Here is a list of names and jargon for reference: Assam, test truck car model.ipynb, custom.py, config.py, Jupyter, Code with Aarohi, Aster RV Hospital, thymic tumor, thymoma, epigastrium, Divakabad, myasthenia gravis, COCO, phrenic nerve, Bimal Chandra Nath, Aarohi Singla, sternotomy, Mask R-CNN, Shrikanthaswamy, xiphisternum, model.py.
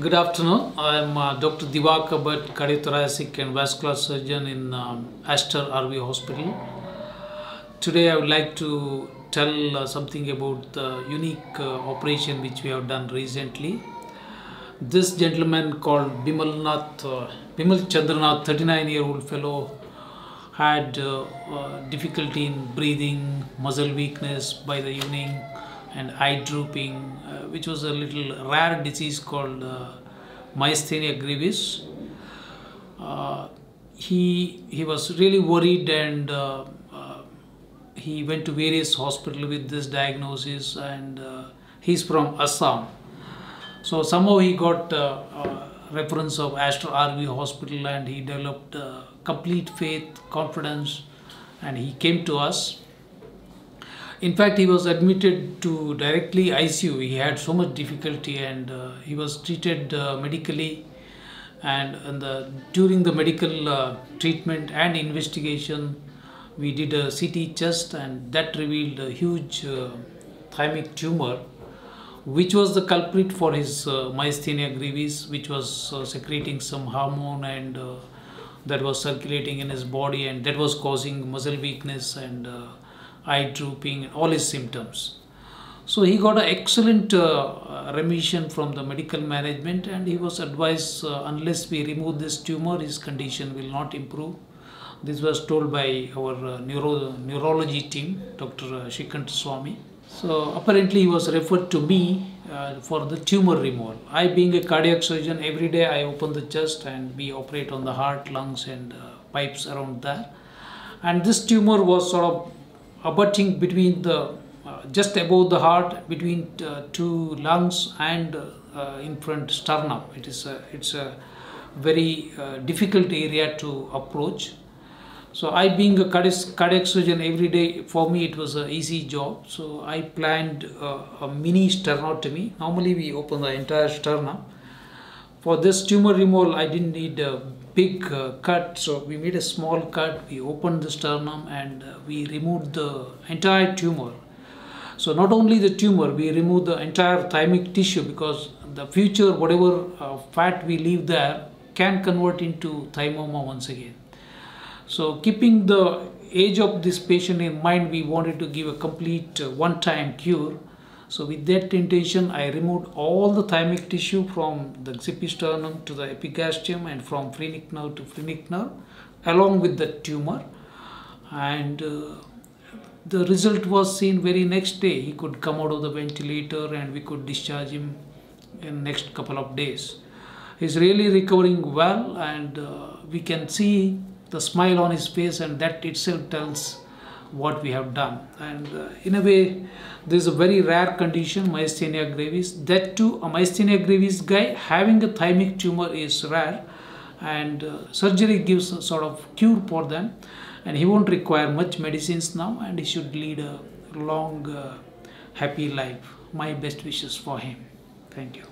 Good afternoon. I am Dr. Divakabad, cardiothoracic and vascular surgeon in Aster RV Hospital. Today I would like to tell something about the unique operation which we have done recently. This gentleman called Bimal Chandra Nath, 39-year-old fellow, had difficulty in breathing, muscle weakness by the evening, and eye drooping, which was a little rare disease called myasthenia gravis. He was really worried, and he went to various hospitals with this diagnosis, and he's from Assam. So somehow he got reference of Aster RV Hospital, and he developed complete faith, confidence, and he came to us. In fact, he was admitted to directly ICU. He had so much difficulty, and he was treated medically, and during the medical treatment and investigation, we did a CT chest, and that revealed a huge thymic tumor, which was the culprit for his myasthenia gravis, which was secreting some hormone, and that was circulating in his body, and that was causing muscle weakness and eye drooping and all his symptoms. So he got an excellent remission from the medical management, and he was advised unless we remove this tumor, his condition will not improve. This was told by our neurology team, Dr. Shrikanthaswamy. So apparently he was referred to me for the tumor removal. I, being a cardiac surgeon, every day I open the chest and we operate on the heart, lungs, and pipes around there. And this tumor was sort of abutting between the just above the heart, between two lungs, and in front sternum. It's a very difficult area to approach. So I, being a cardiac surgeon, every day for me it was an easy job. So I planned a mini sternotomy. Normally we open the entire sternum. For this tumor removal, I didn't need a big cut, so we made a small cut. We opened the sternum, and we removed the entire tumor. So not only the tumor, we removed the entire thymic tissue, because the future whatever fat we leave there can convert into thymoma once again. So keeping the age of this patient in mind, we wanted to give a complete one-time cure. So with that intention, I removed all the thymic tissue from the xiphisternum to the epigastrium, and from phrenic nerve to phrenic nerve, along with the tumor. And the result was seen very next day. He could come out of the ventilator, and we could discharge him in next couple of days. He's really recovering well, and we can see the smile on his face, and that itself tells what we have done. And in a way, this is a very rare condition, myasthenia gravis. That too, a myasthenia gravis guy having a thymic tumor is rare, and surgery gives a sort of cure for them, and he won't require much medicines now, and he should lead a long happy life. My best wishes for him. Thank you.